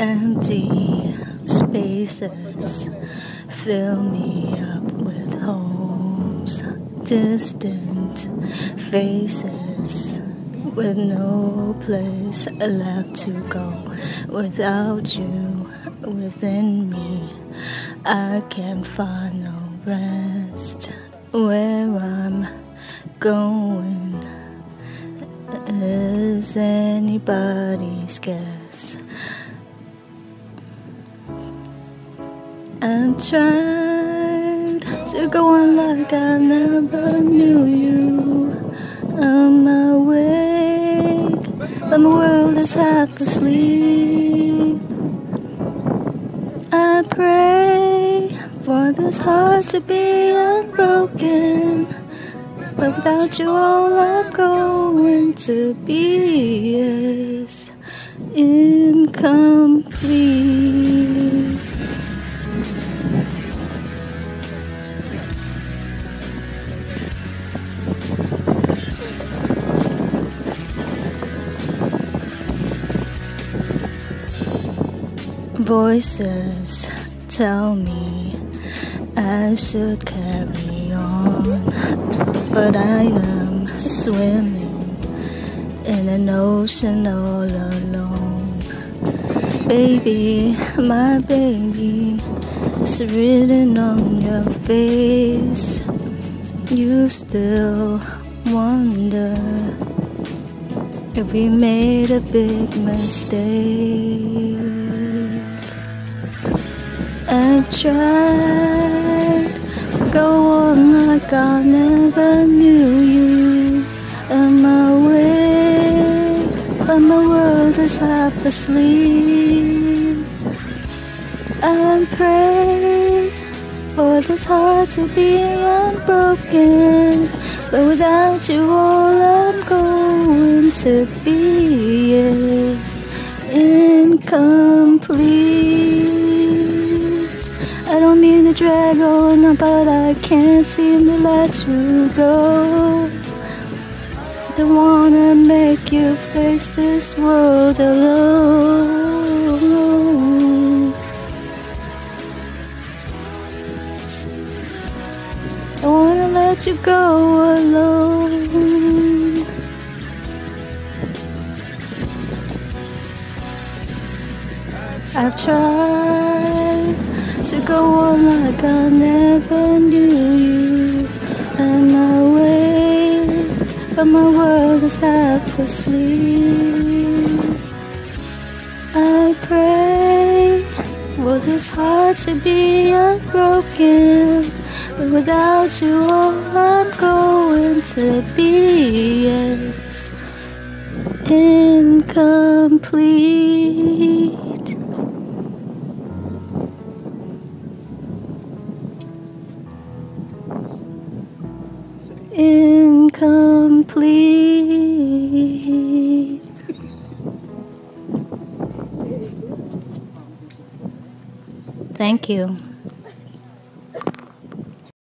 and the space is filling me up with holes, distant faces with no place left to go. Without you within me, I can't find no rest. Where I'm going is anybody's guess. I'm trying to go on like I never knew you. I'm awake, but my world is half asleep. I pray for this heart to be unbroken, but without you all I'm going to be is incomplete. Voices tell me I should carry on, but I am swimming in an ocean all alone. Baby, my baby, it's written on your face. You still wonder if we made a big mistake. I tried to go on like I never knew you. I'm awake, but my world is half asleep. I pray for this heart to be unbroken, but without you all I'm going to be is incomplete. I don't mean to drag on, but I can't seem to let you go. Don't wanna make you face this world alone. I wanna let you go alone. I've tried to go on like I never knew you. I'm awake, but my world is half asleep. I pray for this heart to be unbroken, but without you all I'm going to be is incomplete. Incomplete. Thank you.